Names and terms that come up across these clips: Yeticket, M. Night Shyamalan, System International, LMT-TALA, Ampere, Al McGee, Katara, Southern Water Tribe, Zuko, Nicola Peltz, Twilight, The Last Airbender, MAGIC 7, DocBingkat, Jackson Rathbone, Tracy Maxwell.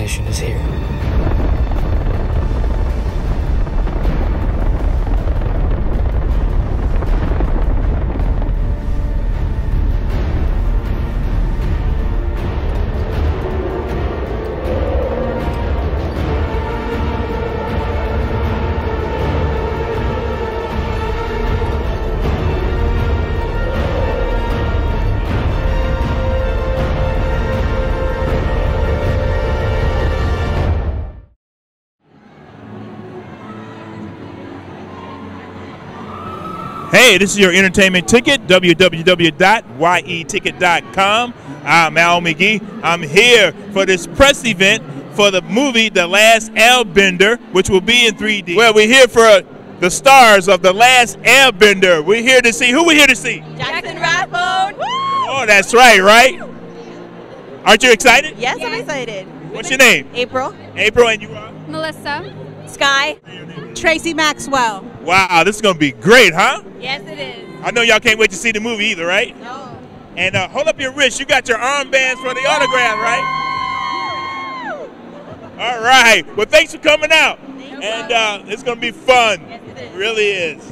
destination is here. Hey, this is your entertainment ticket, www.yeticket.com. I'm Al McGee. I'm here for this press event for the movie The Last Airbender, which will be in 3D. Well, we're here for the stars of The Last Airbender. We're here to see, who we here to see? Jackson Rathbone. Woo! Oh, that's right, right? Aren't you excited? Yes, yeah. I'm excited. What's your name? April. April, and you are? Melissa. Sky. Tracy Maxwell. Wow, this is going to be great, huh? Yes, it is. I know y'all can't wait to see the movie either, right? No. And hold up your wrist. You got your armbands for the autograph, right? Woo! All right. Well, thanks for coming out. Thank and it's going to be fun. Yes, it is. It really is.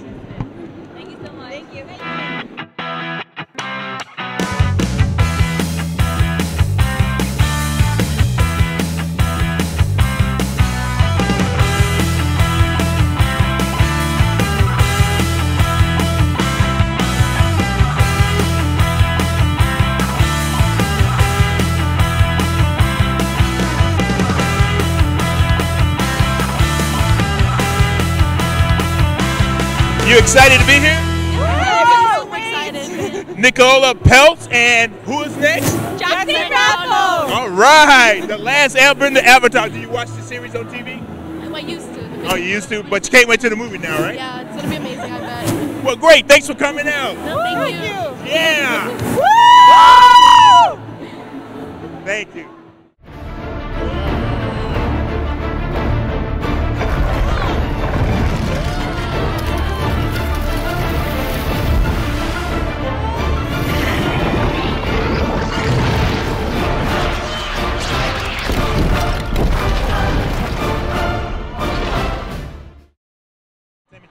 Thank you so much. Thank you. You excited to be here? Yeah, I'm so excited. Nicola Peltz, and who is next? Jackson Rathbone. All right, The Last Airbender Avatar. Do you watch the series on TV? I used to. Oh, you used to, but you can't wait to the movie now, right? Yeah, it's gonna be amazing, I bet. Well, great. Thanks for coming out. No, thank you. Yeah. Woo! Thank you.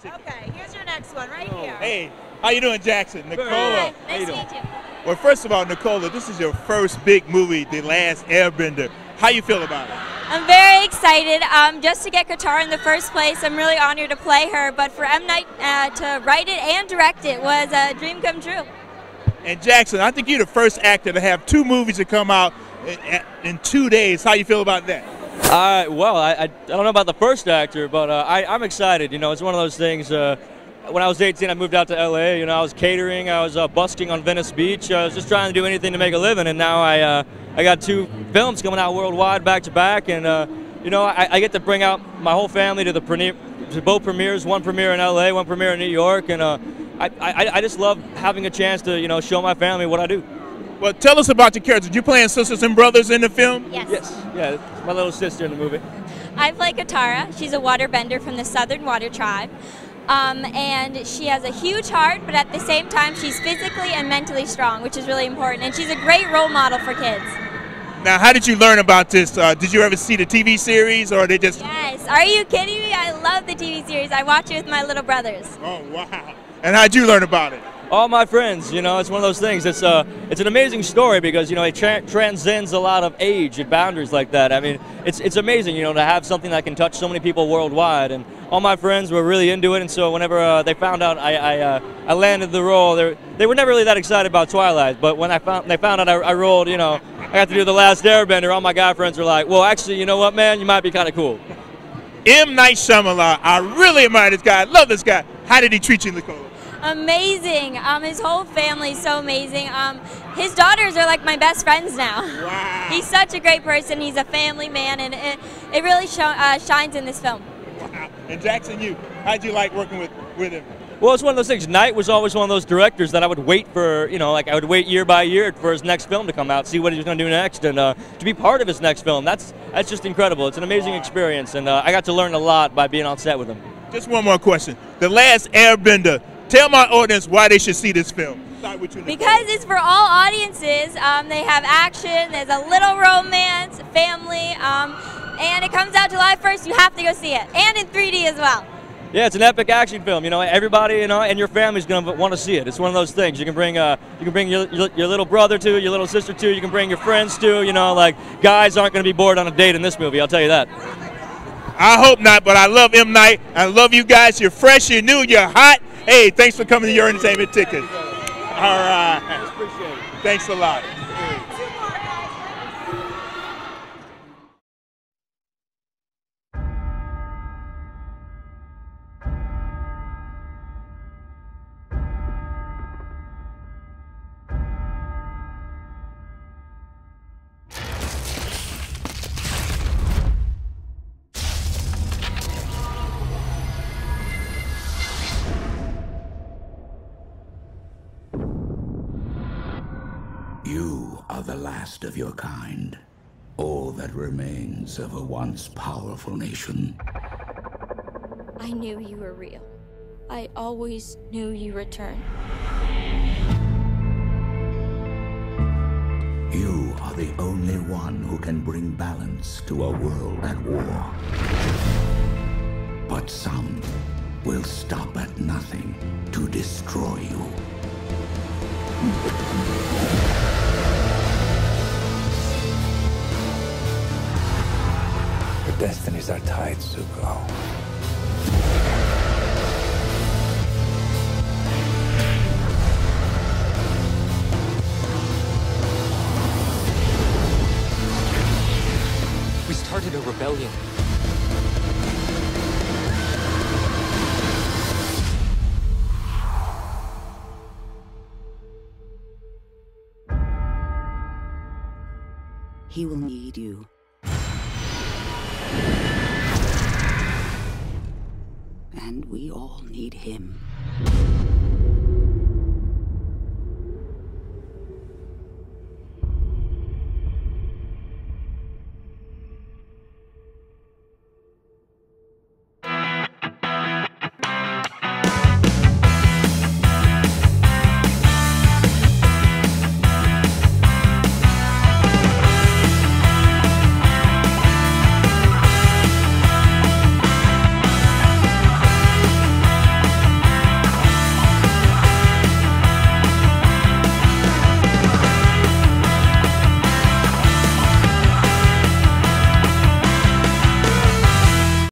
Okay, here's your next one right here. Hey, how you doing, Jackson? Nicola. Hi, nice to meet you. Well, first of all, Nicola, this is your first big movie, The Last Airbender. How you feel about it? I'm very excited. Just to get Katara in the first place, I'm really honored to play her. But for M. Night to write it and direct it was a dream come true. And Jackson, I think you're the first actor to have two movies that come out in 2 days. How you feel about that? Well, I don't know about the first actor, but I'm excited. You know, it's one of those things. When I was 18, I moved out to LA. You know, I was catering, I was busking on Venice Beach. I was just trying to do anything to make a living, and now I got two films coming out worldwide back to back, and you know, I get to bring out my whole family to the both premieres. One premiere in LA, one premiere in New York, and I just love having a chance to, you know, show my family what I do. Well, tell us about your characters. You playing sisters and brothers in the film? Yes. Yes. Yeah, it's my little sister in the movie. I play Katara. She's a waterbender from the Southern Water Tribe. And she has a huge heart, but at the same time, she's physically and mentally strong, which is really important. And she's a great role model for kids. Now, how did you learn about this? Did you ever see the TV series, or they just... Yes. Are you kidding me? I love the TV series. I watch it with my little brothers. Oh, wow. And how'd you learn about it? All my friends, you know, it's one of those things. It's an amazing story because, you know, it transcends a lot of age and boundaries like that. I mean, it's amazing, you know, to have something that can touch so many people worldwide. And all my friends were really into it. And so whenever they found out I landed the role, they were never really that excited about Twilight. But when they found out I rolled, you know, I got to do The Last Airbender, all my guy friends were like, well, actually, you know what, man, you might be kind of cool. M. Night Shyamalan, I really admire this guy. I love this guy. How did he treat you, Nicola? Amazing. His whole family is so amazing. His daughters are like my best friends now. Wow. He's such a great person. He's a family man, and it really shines in this film. Wow. And Jackson, how'd you like working with him? Well, it's one of those things. Knight was always one of those directors that I would wait for, you know, like I would wait year by year for his next film to come out, see what he was going to do next, and to be part of his next film, that's just incredible. It's an amazing experience, and I got to learn a lot by being on set with him. Just one more question. The Last Airbender. Tell my audience why they should see this film. that which universe? Because it's for all audiences. They have action, there's a little romance, family, and it comes out July 1st. You have to go see it, and in 3D as well. Yeah, it's an epic action film. You know, everybody, you know, and your family's gonna want to see it. It's one of those things. You can bring your little brother to, your little sister to. You can bring your friends to. You know, like guys aren't gonna be bored on a date in this movie. I'll tell you that. I hope not, but I love M. Night. I love you guys. You're fresh, you're new, you're hot. Hey, thanks for coming to Your Entertainment Ticket. All right. Appreciate it. Thanks a lot. You are the last of your kind, all that remains of a once powerful nation. I knew you were real. I always knew you returned. You are the only one who can bring balance to a world at war. But some will stop at nothing to destroy you. Destinies are tied, Zuko. We started a rebellion. He will need you. And we all need him.